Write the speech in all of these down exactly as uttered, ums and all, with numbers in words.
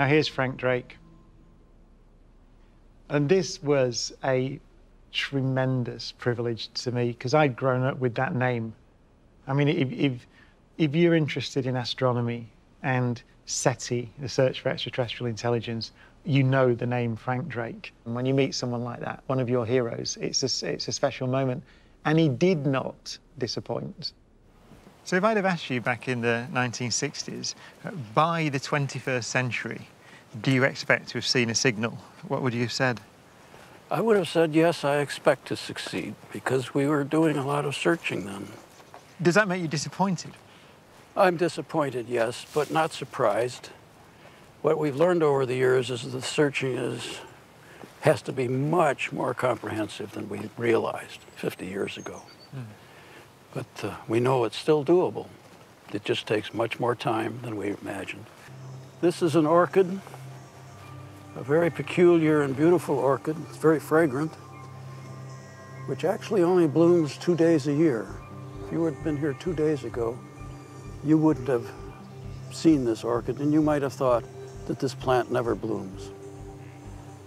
Now here's Frank Drake. And this was a tremendous privilege to me because I'd grown up with that name. I mean, if, if, if you're interested in astronomy and SETI, the search for extraterrestrial intelligence, you know the name Frank Drake. And when you meet someone like that, one of your heroes, it's a, it's a special moment. And he did not disappoint. So if I'd have asked you back in the nineteen sixties, by the twenty-first century, do you expect to have seen a signal? What would you have said? I would have said, yes, I expect to succeed, because we were doing a lot of searching then. Does that make you disappointed? I'm disappointed, yes, but not surprised. What we've learned over the years is that the searching is, has to be much more comprehensive than we realized fifty years ago. Mm. But uh, we know it's still doable. It just takes much more time than we imagined. This is an orchid, a very peculiar and beautiful orchid. It's very fragrant, which actually only blooms two days a year. If you had been here two days ago, you wouldn't have seen this orchid, and you might have thought that this plant never blooms.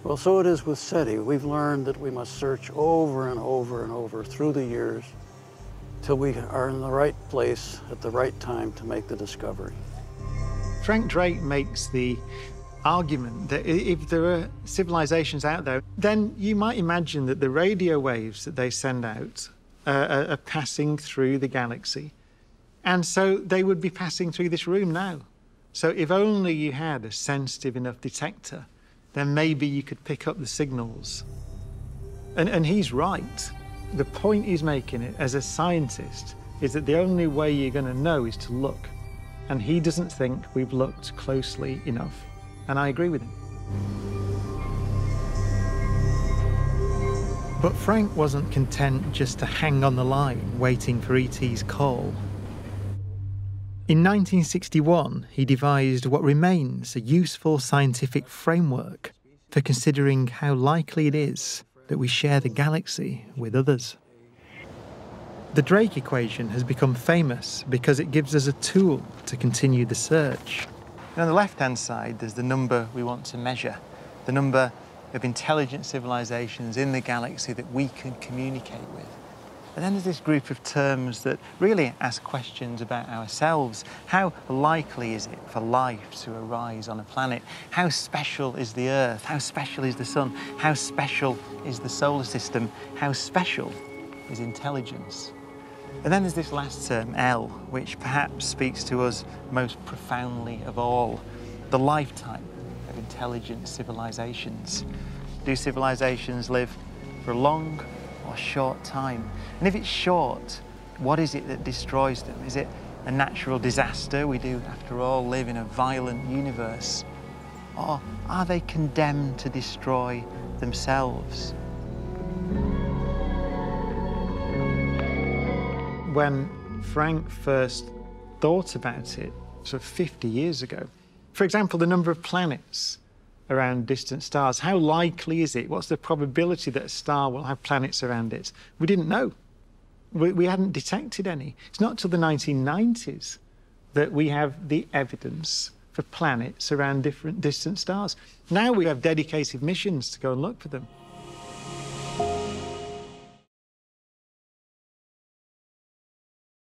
Well, so it is with SETI. We've learned that we must search over and over and over through the years till we are in the right place at the right time to make the discovery. Frank Drake makes the argument that if there are civilizations out there, then you might imagine that the radio waves that they send out uh, are passing through the galaxy. And so they would be passing through this room now. So if only you had a sensitive enough detector, then maybe you could pick up the signals. And, and he's right. The point he's making it as a scientist is that the only way you're going to know is to look. And he doesn't think we've looked closely enough. And I agree with him. But Frank wasn't content just to hang on the line, waiting for E T's call. In nineteen sixty-one, he devised what remains a useful scientific framework for considering how likely it is that we share the galaxy with others. The Drake equation has become famous because it gives us a tool to continue the search. And on the left-hand side, there's the number we want to measure, the number of intelligent civilizations in the galaxy that we can communicate with. And then there's this group of terms that really ask questions about ourselves. How likely is it for life to arise on a planet? How special is the Earth? How special is the Sun? How special is the solar system? How special is intelligence? And then there's this last term, L, which perhaps speaks to us most profoundly of all, the lifetime of intelligent civilizations. Do civilizations live for a long or short time? And if it's short, what is it that destroys them? Is it a natural disaster? We do, after all, live in a violent universe. Or are they condemned to destroy themselves? When Frank first thought about it, sort of fifty years ago, for example, the number of planets around distant stars. How likely is it? What's the probability that a star will have planets around it? We didn't know. We, we hadn't detected any. It's not till the nineteen nineties that we have the evidence for planets around different distant stars. Now we have dedicated missions to go and look for them.